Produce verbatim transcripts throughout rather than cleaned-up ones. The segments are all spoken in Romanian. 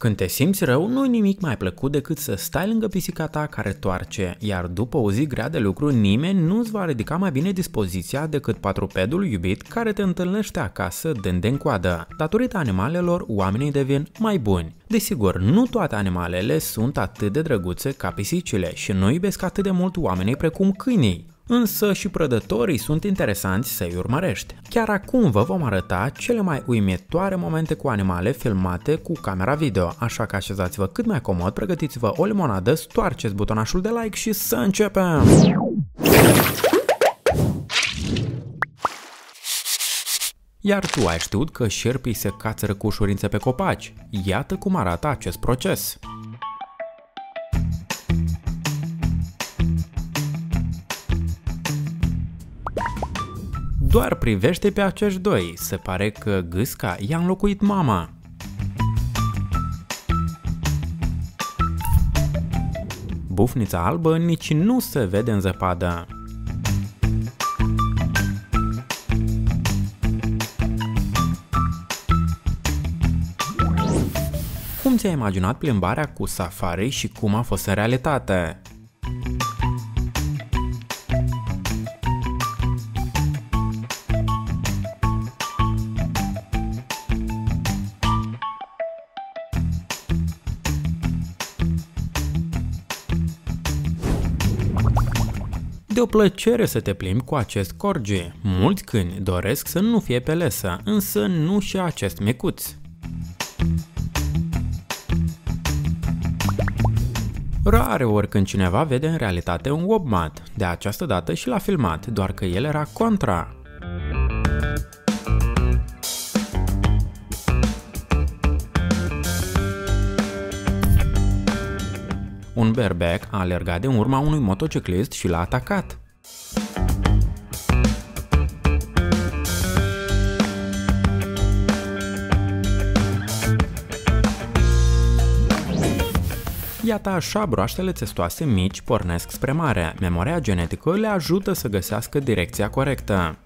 Când te simți rău, nu-i nimic mai plăcut decât să stai lângă pisica ta care toarce, iar după o zi grea de lucru, nimeni nu-ți va ridica mai bine dispoziția decât patrupedul iubit care te întâlnește acasă dând-te în coadă. Datorită animalelor, oamenii devin mai buni. Desigur, nu toate animalele sunt atât de drăguțe ca pisicile și nu iubesc atât de mult oamenii precum câinii. Însă și prădătorii sunt interesanți să-i urmărești. Chiar acum vă vom arăta cele mai uimitoare momente cu animale filmate cu camera video, așa că așezați-vă cât mai comod, pregătiți-vă o limonadă, stoarceți butonașul de like și să începem! Iar tu ai știut că șerpii se cațără cu ușurință pe copaci? Iată cum arată acest proces! Doar privește pe acești doi, se pare că gâsca i-a înlocuit mama. Bufnița albă nici nu se vede în zăpadă. Cum ți-ai imaginat plimbarea cu safari și cum a fost în realitate? E o plăcere să te plimbi cu acest corgi. Mulți câini doresc să nu fie pe lesă, însă nu și acest micuț. Rare ori când cineva vede în realitate un wobmat, de această dată și l-a filmat, doar că el era contra. Un berbec a alergat în urma unui motociclist și l-a atacat. Iată așa, broaștele țestoase mici pornesc spre mare. Memoria genetică le ajută să găsească direcția corectă.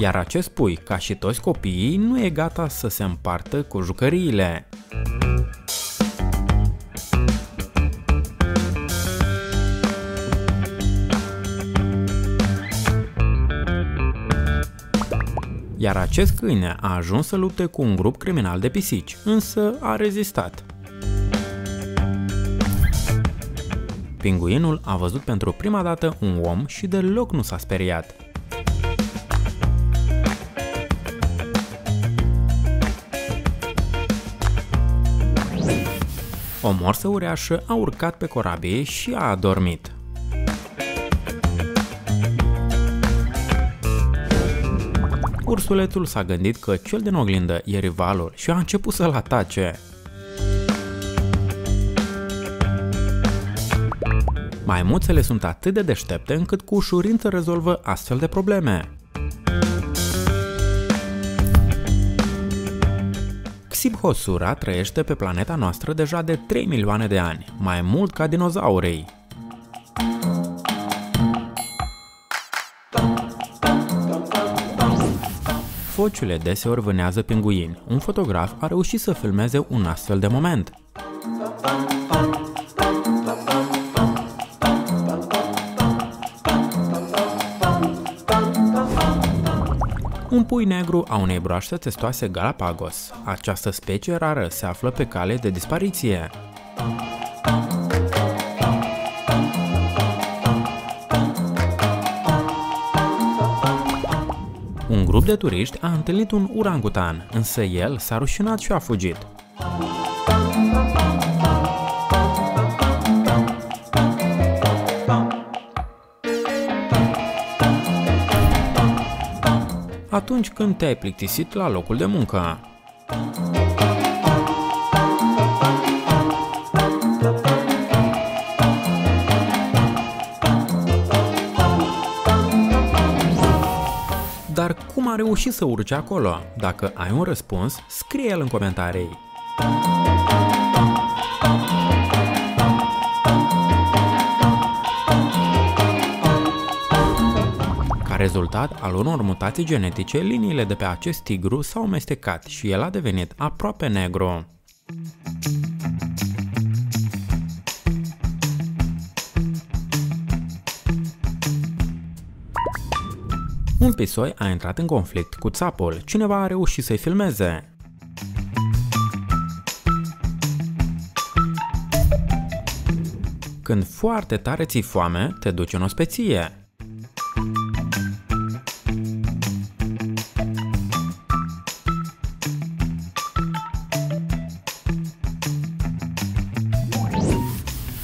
Iar acest pui, ca și toți copiii, nu e gata să se împartă cu jucăriile. Iar acest câine a ajuns să lupte cu un grup criminal de pisici, însă a rezistat. Pinguinul a văzut pentru prima dată un om și deloc nu s-a speriat. O morsă uriașă a urcat pe corabie și a adormit. Ursulețul s-a gândit că cel din oglindă e rivalul și a început să-l atace. Maimuțele sunt atât de deștepte încât cu ușurință rezolvă astfel de probleme. Xibhosura trăiește pe planeta noastră deja de trei milioane de ani, mai mult ca dinozaurii. Focile deseori vânează pinguini. Un fotograf a reușit să filmeze un astfel de moment. Un pui negru a unei broaște testoase Galapagos. Această specie rară se află pe cale de dispariție. Un grup de turiști a întâlnit un orangutan, însă el s-a rușinat și a fugit. Atunci când te-ai plictisit la locul de muncă. Dar cum a reușit să urce acolo? Dacă ai un răspuns, scrie-l în comentarii. rezultat al unor mutații genetice, liniile de pe acest tigru s-au amestecat și el a devenit aproape negru. Un pisoi a intrat în conflict cu țapul. Cineva a reușit să-i filmeze. Când foarte tare ți-i foame, te duci în ospeție.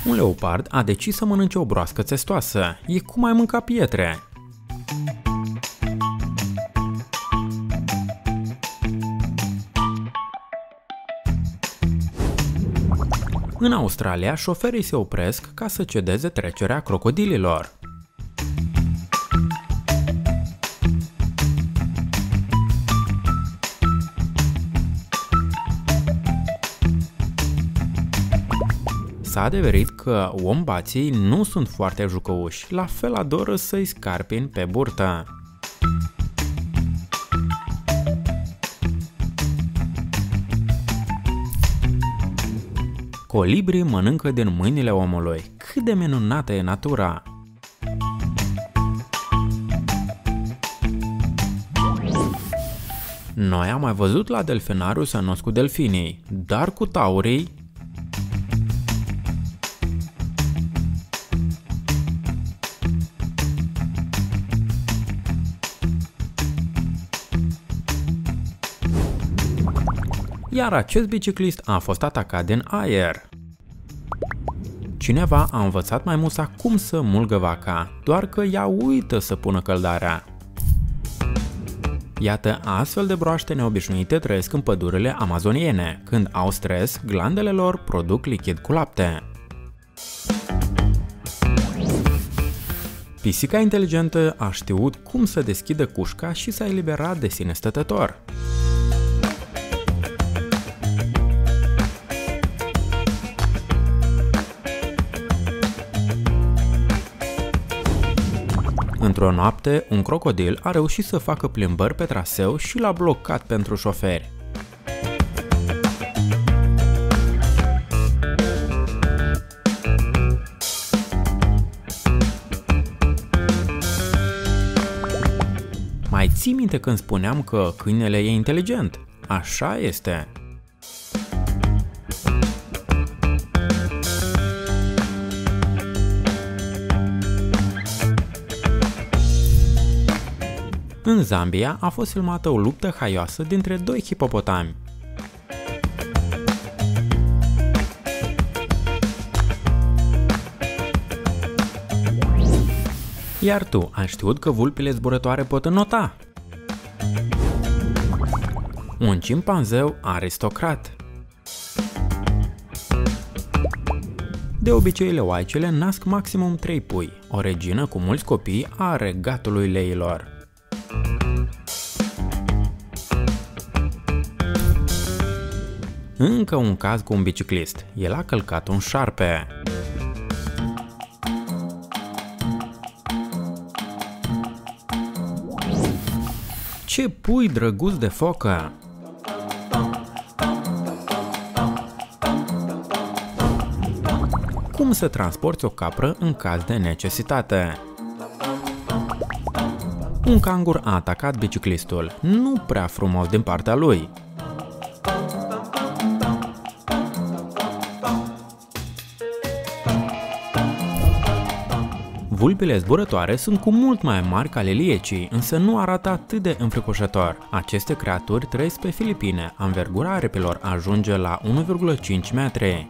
Un leopard a decis să mănânce o broască țestoasă. E cum ai mânca pietre. În Australia, șoferii se opresc ca să cedeze trecerea crocodililor. S-a adeverit că wombații nu sunt foarte jucăuși, la fel adoră să-i scarpin pe burtă. Colibrii mănâncă din mâinile omului. Cât de minunată e natura! Noi am mai văzut la delfinariu să nos cu delfinii, dar cu taurii... Iar acest biciclist a fost atacat din aer. Cineva a învățat maimuța cum să mulgă vaca, doar că ea uită să pună căldarea. Iată, astfel de broaște neobișnuite trăiesc în pădurile amazoniene. Când au stres, glandele lor produc lichid cu lapte. Pisica inteligentă a știut cum să deschidă cușca și s-a eliberat de sine stătător. Într-o noapte, un crocodil a reușit să facă plimbări pe traseu și l-a blocat pentru șoferi. Mai ții minte când spuneam că câinele e inteligent? Așa este! În Zambia a fost filmată o luptă haioasă dintre doi hipopotami. Iar tu, ai știut că vulpile zburătoare pot înnota? Un cimpanzeu aristocrat. De obicei, leoaicele nasc maximum trei pui, o regină cu mulți copii a regatului leilor. Încă un caz cu un biciclist. El a călcat un șarpe. Ce pui drăguț de focă! Cum să transporti o capră în caz de necesitate? Un cangur a atacat biciclistul. Nu prea frumos din partea lui. Vulpile zburătoare sunt cu mult mai mari ca liliecii, însă nu arată atât de înfricoșător. Aceste creaturi trăiesc pe Filipine, anvergura aripilor ajunge la unu virgulă cinci metri.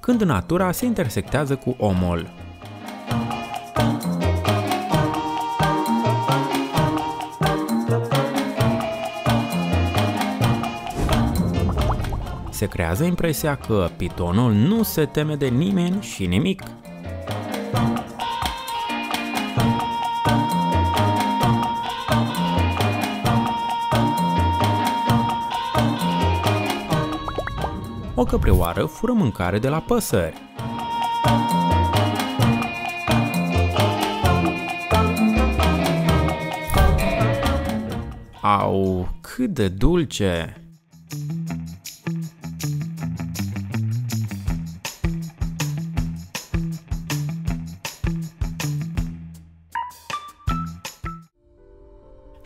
Când natura se intersectează cu omul. Se creează impresia că pitonul nu se teme de nimeni și nimic. o căprioară fură mâncare de la păsări. Au, cât de dulce!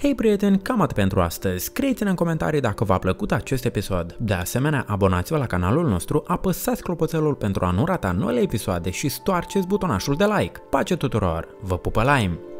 Hei prieteni, cam atât pentru astăzi. Scrieți-ne în comentarii dacă v-a plăcut acest episod. De asemenea, abonați-vă la canalul nostru, apăsați clopoțelul pentru a nu rata noile episoade și stoarceți butonașul de like. Pace tuturor! Vă pupă Lime!